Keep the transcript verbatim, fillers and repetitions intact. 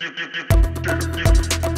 You, you, you, you, you.